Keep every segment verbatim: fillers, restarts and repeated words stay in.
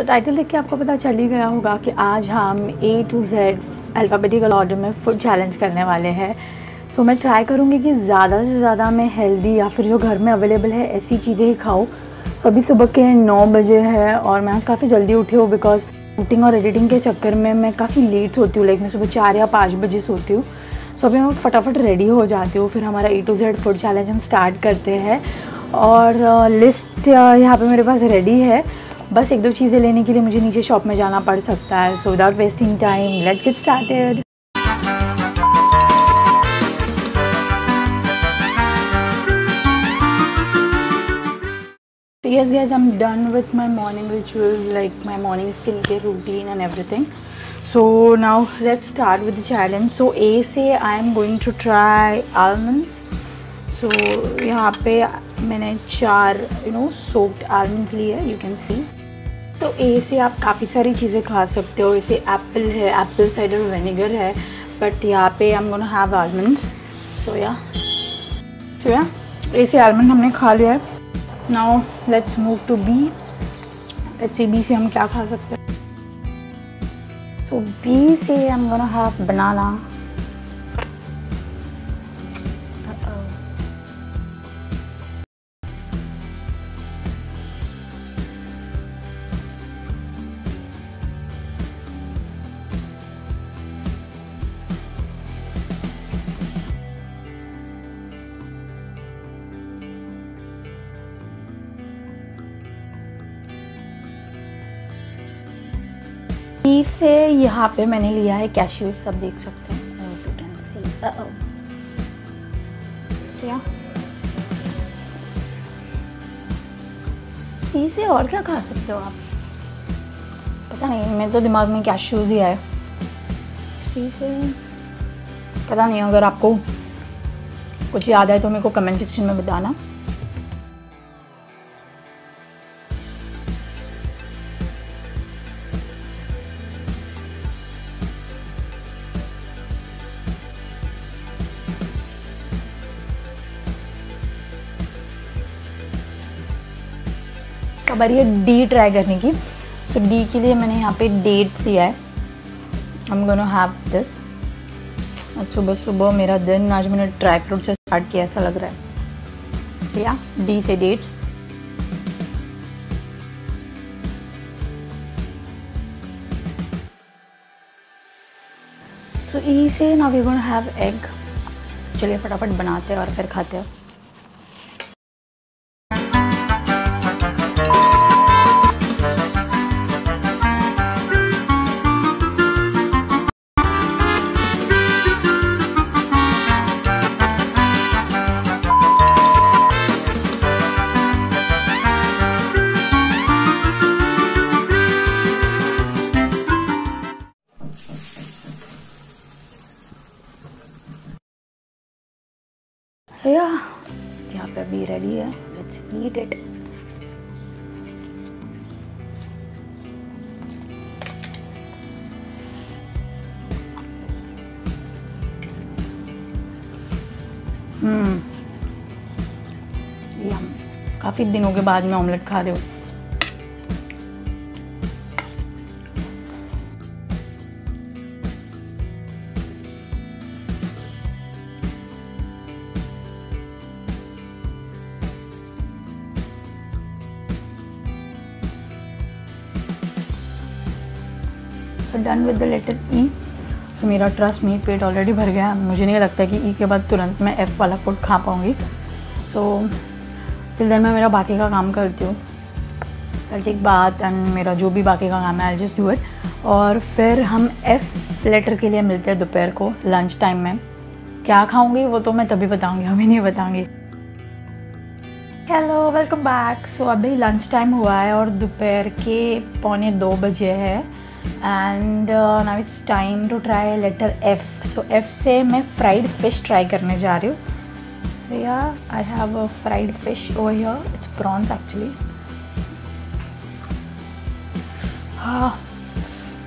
तो टाइटल देख के आपको पता चल ही गया होगा कि आज हम A to Z alphabetical order में फूड चैलेंज करने वाले हैं। सो so, मैं ट्राई करूँगी कि ज़्यादा से ज़्यादा मैं हेल्दी या फिर जो घर में अवेलेबल है ऐसी चीज़ें ही खाऊँ। सो so, अभी सुबह के नौ बजे है और मैं आज काफ़ी जल्दी उठी हूँ बिकॉज शूटिंग और एडिटिंग के चक्कर में मैं काफ़ी लेट सोती हूँ। लाइक मैं सुबह चार या पाँच बजे सोती हूँ। सो so, अभी मैं फटाफट रेडी हो जाती हूँ, फिर हमारा A to Z food challenge हम स्टार्ट करते हैं। और लिस्ट यहाँ पर मेरे पास रेडी है, बस एक दो चीज़ें लेने के लिए मुझे नीचे शॉप में जाना पड़ सकता है। So without wasting time let's get started. Yes guys, I am done with my morning ritual, like my mornings के लिए routine and everything. So now let's start with the challenge. So A से I am going to try almonds. So यहाँ पे मैंने चार you know soaked almonds लिए है, you can सी। तो ए से आप काफ़ी सारी चीज़ें खा सकते हो। इसे एप्पल है, एप्पल साइडर विनेगर है, बट यहाँ पे I am gonna have almonds. So yeah so या ए से आलमंड हमने खा लिया है। Now let's move to B. Let's B से हम क्या खा सकते हैं। सो बी से I am gonna have banana. C से यहाँ पे मैंने लिया है कैश्यू, सब देख सकते हैं, यू कैन सी। सी से और क्या खा सकते हो आप, पता नहीं, मेरे तो दिमाग में कैश्यूज ही आए। सी से पता नहीं, अगर आपको कुछ याद आए तो मेरे को कमेंट सेक्शन में बताना। बारी है डी ट्राई करने की। सो so, डी के लिए मैंने यहाँ पे डेट्स लिया है। I am gonna have this. आज सुबह सुबह मेरा दिन, आज मैंने ड्राई फ्रूट से स्टार्ट किया ऐसा लग रहा है। या डी से डेट्स। सो ई से now we gonna have egg. चलिए फटाफट बनाते हैं और फिर खाते हैं। सो या यहाँ पे अभी रेडी है, लेट्स ईट इट। हम्म या काफ़ी दिनों के बाद मैं ऑमलेट खा रही हूँ। So done with the letter E। so मेरा ट्रस्ट में पेट ऑलरेडी भर गया। मुझे नहीं लगता कि E के बाद तुरंत मैं F वाला फूड खा पाऊँगी। सो फिर देन मैं मेरा बाकी का काम करती हूँ। I'll take bath एंड मेरा जो भी बाकी का काम है I'll just do it। और फिर हम F लेटर के लिए मिलते हैं दोपहर को लंच टाइम में। क्या खाऊँगी वो तो मैं तभी बताऊँगी, अभी नहीं बताऊँगी। Hello, welcome back. सो अभी लंच टाइम हुआ है और दोपहर के पौने दो बजे है। And now it's time to try letter F. So F से मैं फ्राइड फ़िश ट्राई करने जा रही हूँ। So yeah I have a fried fish over here, it's prawns actually. हाँ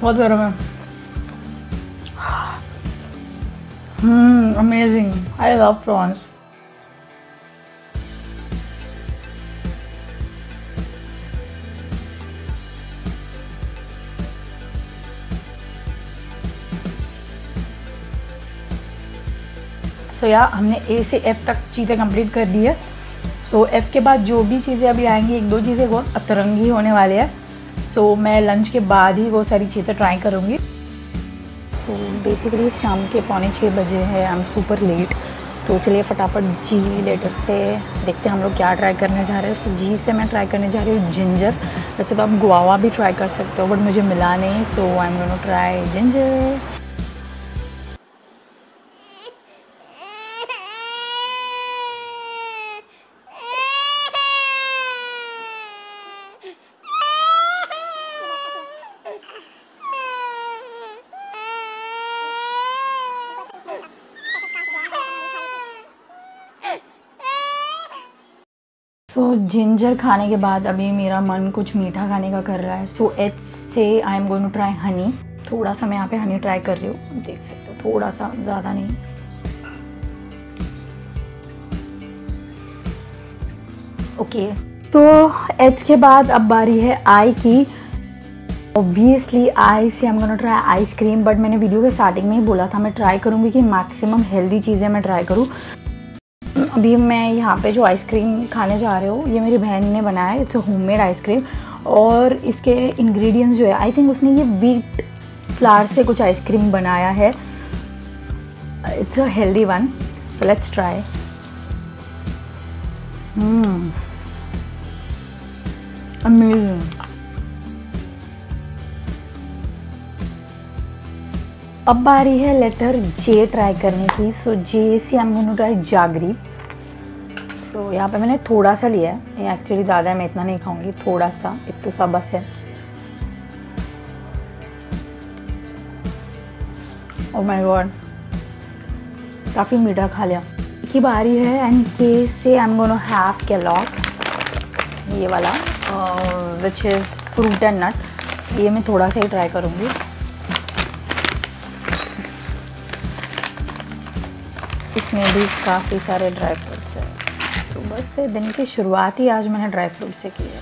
बहुत गर्म है। Hmm amazing, I love prawns. So so, yeah हमने ए से एफ़ तक चीज़ें कंप्लीट कर दी है। सो so, एफ़ के बाद जो भी चीज़ें अभी आएंगी, एक दो चीज़ें वो अतरंगी होने वाले हैं। सो so, मैं लंच के बाद ही वो सारी चीज़ें ट्राई करूँगी। तो बेसिकली शाम के पौने छः बजे है, आई एम सुपर लेट। तो चलिए फटाफट जी लेटर से देखते हैं हम लोग क्या ट्राई करने जा रहे हैं। तो जी से मैं ट्राई करने जा रही हूँ जिंजर। वैसे तो आप गुआवा भी ट्राई कर सकते हो, बट मुझे मिला नहीं, तो I am gonna try ginger. So so, ginger खाने के बाद अभी मेरा मन कुछ मीठा खाने का कर रहा है। सो एच से I am going to try honey. थोड़ा सा मैं यहाँ पे हनी ट्राई कर रही हूँ, देख सकते हो, थोड़ा सा, ज़्यादा नहीं। Okay okay. तो एच के बाद अब बारी है आई की। ऑब्वियसली आई से I am going to try ice cream, but मैंने वीडियो के स्टार्टिंग में ही बोला था मैं ट्राई करूँगी कि मैक्सिमम हेल्दी चीज़ें मैं ट्राई करूँ। अभी मैं यहाँ पे जो आइसक्रीम खाने जा रहे हो, ये मेरी बहन ने बनाया है। इट्स अ होममेड आइसक्रीम, और इसके इंग्रेडिएंट्स जो है, आई थिंक उसने ये व्हीट फ्लावर से कुछ आइसक्रीम बनाया है। It's a healthy one, so let's try. Hmm, amazing. अब बारी है लेटर जे ट्राई करने की। सो जे से I am going to try jaggery. तो so, यहाँ पे मैंने थोड़ा सा लिया है, ये एक्चुअली ज़्यादा है, मैं इतना नहीं खाऊंगी, थोड़ा सा, इतना सा बस है। ओह माय गॉड, काफ़ी मीठा खा लिया। की बारी है एंड के से I am gonna have Kellogg's, ये वाला which is fruit and nut. ये मैं थोड़ा सा ही ट्राई करूँगी। इसमें भी काफ़ी सारे ड्राई फ्रूट्स हैं। सुबह से दिन की शुरुआत ही आज मैंने ड्राई फ्रूट से की है।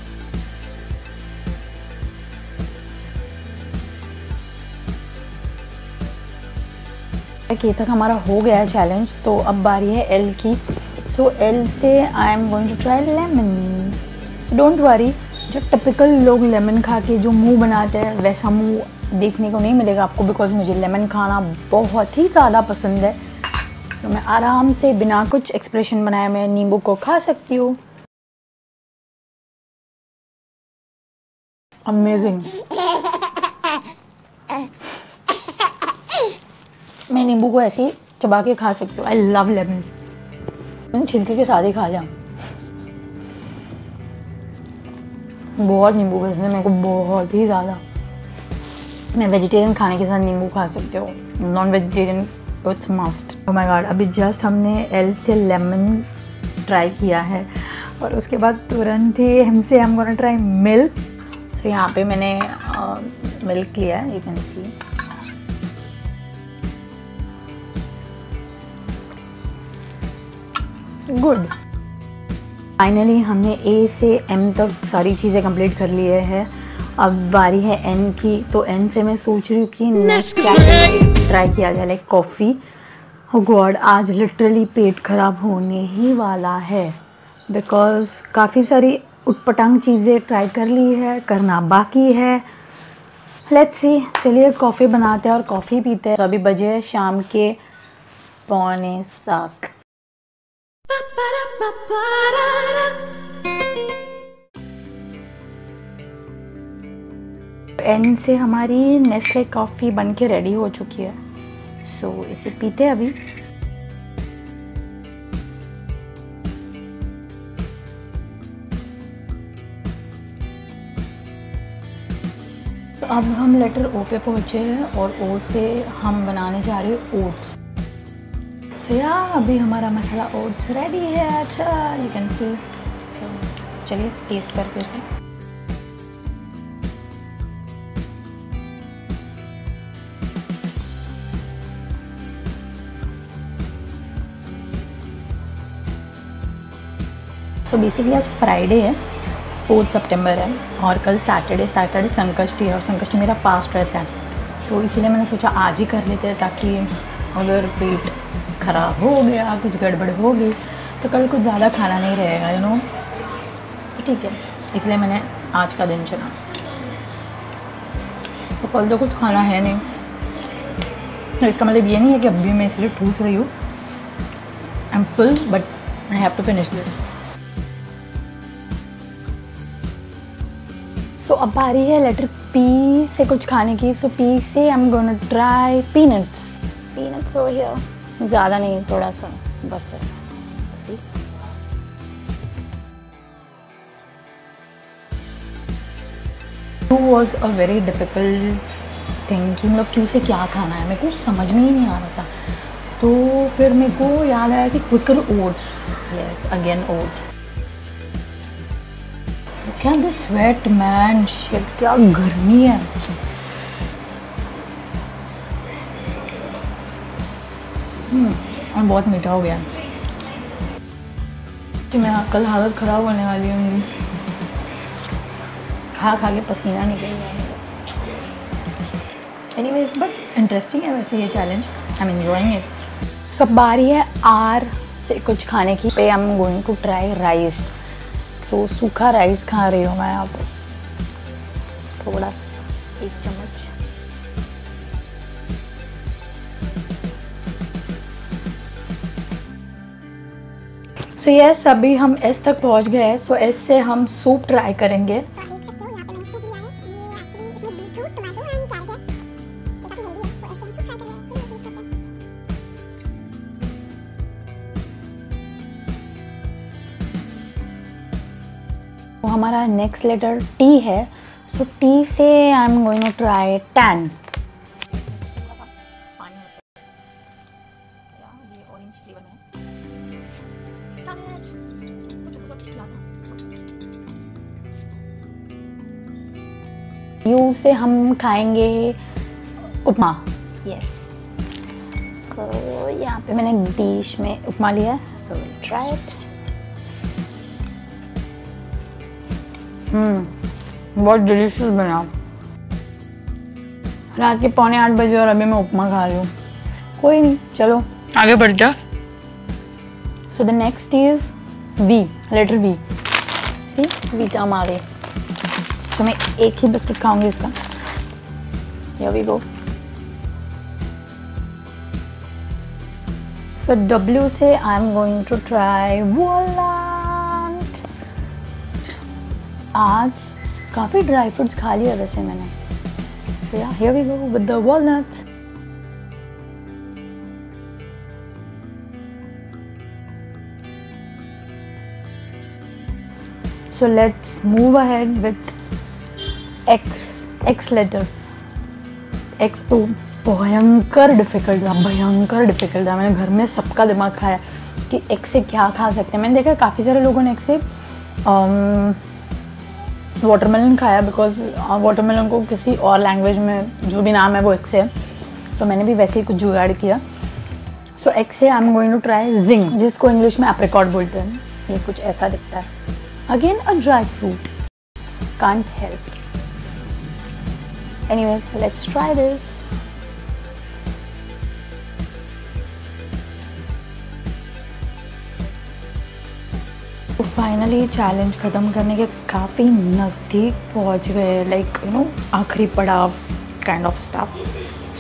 के तक हमारा हो गया है चैलेंज, तो अब बारी है एल की। सो so, एल से I am going to try lemon. So don't worry, जो टिपिकल लोग लेमन खा के जो मुंह बनाते हैं, वैसा मुंह देखने को नहीं मिलेगा आपको, बिकॉज मुझे लेमन खाना बहुत ही ज़्यादा पसंद है। तो मैं आराम से बिना कुछ एक्सप्रेशन बनाए मैं नींबू को खा सकती हूँ। अमेजिंग। मैं नींबू को ऐसे ही चबा के खा सकती हूँ। I love lemon. मैंने छिलके के साथ ही खा लिया। बहुत नींबू पसंद है मेरे को, बहुत ही ज़्यादा। मैं वेजिटेरियन खाने के साथ नींबू खा सकती हूँ, non vegetarian it's must. Oh my god, अभी जस्ट हमने एल से लेमन ट्राई किया है, और उसके बाद तुरंत ही हमसे हम गोना ट्राई मिल्क। तो यहाँ पे मैंने मिल्क uh, लिया है, you can see. Good. Finally हमने ए से एम तक सारी चीज़ें कंप्लीट कर लिए हैं। अब बारी है एन की। तो एन से मैं सोच रही हूँ कि नेक्स्ट ट्राई किया जाए, लाइक कॉफ़ी। ओ गॉड, आज लिटरली पेट ख़राब होने ही वाला है, बिकॉज़ काफ़ी सारी उटपटांग चीज़ें ट्राई कर ली है, करना बाकी है। लेट्स सी, चलिए कॉफ़ी बनाते हैं और कॉफ़ी पीते हैं। तो अभी बजे है शाम के पौने सात। एन से हमारी नेस्ले कॉफ़ी बन के रेडी हो चुकी है। सो so, इसे पीते हैं अभी। तो अब हम लेटर ओ पे पहुँचे हैं, और ओ से हम बनाने जा रहे हैं ओट्स। सो so, या अभी हमारा मसाला ओट्स रेडी है। अच्छा, यू कैन सी। चलिए टेस्ट करके इसे। तो बेसिकली आज फ्राइडे है, फोर्थ सितंबर है, और कल सैटरडे सैटरडे संकष्टी है, और संकष्टी मेरा फास्ट रहता है, तो इसीलिए मैंने सोचा आज ही कर लेते हैं, ताकि अगर पेट ख़राब हो गया, कुछ गड़बड़ हो गई तो कल कुछ ज़्यादा खाना नहीं रहेगा, यू नो। ठीक है, इसलिए मैंने आज का दिन चुना। तो कल तो कुछ खाना है नहीं, तो इसका मतलब ये नहीं है कि अभी मैं इसलिए ठूस रही हूँ। I am full but I have to finish this. सो अब आ रही है लेटर पी से कुछ खाने की। सो पी से I am gonna try peanuts. Peanuts हो गया, ज़्यादा नहीं, थोड़ा सा बस है। Two was a very difficult thinking, मतलब टू से क्या खाना है मेरे को समझ में ही नहीं आ रहा था। तो फिर मेरे को याद आया कि quicker oats, yes again oats. Can this sweat man, shit क्या गर्मी है। हम्म और बहुत मीठा हो गया कि मैं कल हालत ख़राब होने वाली हूँ। खा खा के पसीना निकल गया। एनीवेज बट इंटरेस्टिंग है वैसे ये challenge, I am enjoying it. सब बारी है आर से कुछ खाने की। पे I am going to try rice. So सूखा राइस खा रही हूँ मैं अब, थोड़ा सा एक चम्मच। सो यस अभी हम एस तक पहुँच गए हैं। सो एस से हम सूप ट्राई करेंगे। तो हमारा नेक्स्ट लेटर टी है। सो टी से I am going to try Tang. U से हम खाएंगे उपमा। यस सो यहाँ पे मैंने डिश में उपमा लिया है। So try it. हम्म बहुत डिलीशियस बना। रात के पौने आठ बजे और अभी मैं उपमा खा रही हूँ। कोई नहीं, चलो आगे बढ़ जा। So the next is V, letter V. See V का हमारे, तो मैं एक ही बिस्किट खाऊंगी इसका। Here we go। So W से I'm going to try walnut। आज काफी ड्राई फ्रूट्स खा लिया वैसे मैंने। So yeah, here we go with the walnut। So let's move ahead with X, X letter. X तो भयंकर डिफिकल्ट था, भयंकर डिफिकल्ट था। मैंने घर में सबका दिमाग खाया कि X से क्या खा सकते हैं। मैंने देखा काफ़ी सारे लोगों ने X से वाटरमेलन खाया, बिकॉज वाटरमेलन को किसी और लैंग्वेज में जो भी नाम है वो X है। तो मैंने भी वैसे ही कुछ जुगाड़ किया। सो X से I am going to try जिंग, जिसको इंग्लिश में एप्रिकॉट बोलते हैं। ये कुछ ऐसा दिखता है, again a dry fruit, can't help. Anyways, let's try this. तो फाइनली चैलेंज ख़त्म करने के काफ़ी नज़दीक पहुंच गए, लाइक यू नो आखिरी पड़ाव काइंड ऑफ स्टफ।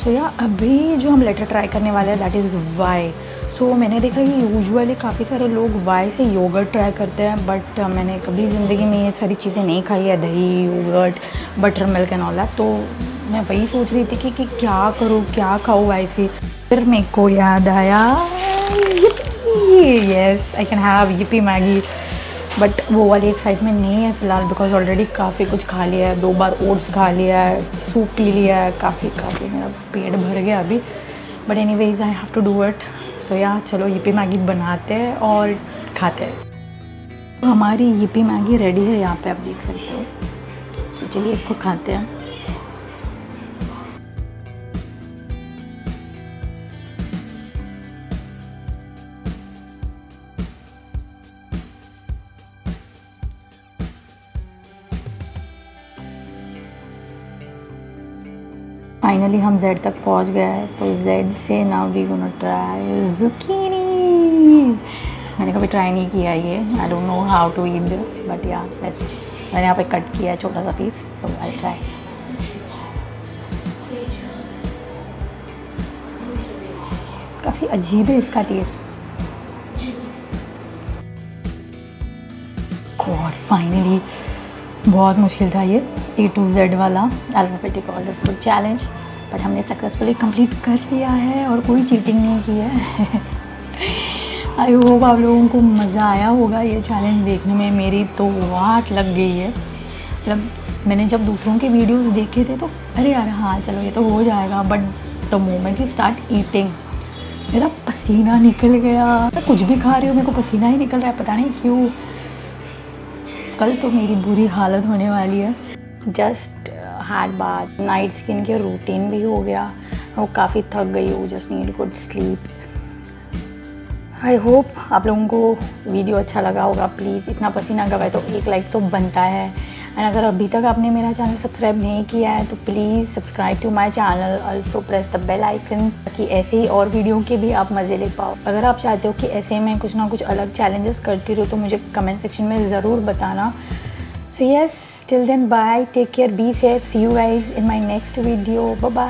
सो या अभी जो हम लेटर ट्राई करने वाले हैं दैट इज़ वाई। सो मैंने देखा कि यूजुअली काफ़ी सारे लोग वाई से योगर्ट ट्राई करते हैं, बट मैंने कभी ज़िंदगी में ये सारी चीज़ें नहीं खाई है, दही, yogurt, butter milk and all that. तो मैं वही सोच रही थी कि, कि क्या करूँ, क्या खाऊँ वाई से। फिर मेरे को याद आया yes I can have yippee Maggi, but वो वाली एक्साइटमेंट नहीं है फ़िलहाल, बिकॉज ऑलरेडी काफ़ी कुछ खा लिया है। दो बार ओट्स खा लिया है, सूप पी लिया है, काफ़ी काफ़ी मेरा पेट भर गया अभी। But anyways I have to do it. So यार चलो यिप्पी मैगी बनाते हैं और खाते हैं। हमारी यिप्पी मैगी रेडी है, यहाँ पे आप देख सकते हो। तो चलिए इसको खाते हैं। फाइनली हम जेड तक पहुंच गए हैं, तो जेड से now we gonna try zucchini. मैंने कभी ट्राई नहीं किया ये, I don't know how to eat this, but yeah let's. मैंने यहाँ पे कट किया है छोटा सा पीस, सो आई ट्राई। काफ़ी अजीब है इसका टेस्ट। और फाइनली बहुत मुश्किल था ये ए टू जेड वाला alphabetic order food challenge, but हमने सक्सेसफुली कंप्लीट कर लिया है और कोई चीटिंग नहीं की है। आई होप आप लोगों को मज़ा आया होगा ये चैलेंज देखने में। मेरी तो वाट लग गई है, मतलब मैंने जब दूसरों के वीडियोस देखे थे तो अरे यार हाँ चलो ये तो हो जाएगा, but the moment you start eating मेरा पसीना निकल गया। मैं कुछ भी खा रही हूँ मेरे को पसीना ही निकल रहा है, पता नहीं क्यों। कल तो मेरी बुरी हालत होने वाली है। Just had bath, night skin के रूटीन भी हो गया, वो काफ़ी थक गई हूँ, just need good sleep. I hope आप लोगों को वीडियो अच्छा लगा होगा। प्लीज़ इतना पसीना गवाए तो एक लाइक तो बनता है। एंड अगर अभी तक आपने मेरा चैनल सब्सक्राइब नहीं किया है तो please subscribe to my channel, also press the bell icon, ताकि ऐसे ही और वीडियो के भी आप मज़े ले पाओ। अगर आप चाहते हो कि ऐसे में कुछ ना कुछ अलग चैलेंजेस करती रहो तो मुझे कमेंट सेक्शन में ज़रूर बताना। So yes, till then bye, take care, be safe, see you guys in my next video, bye.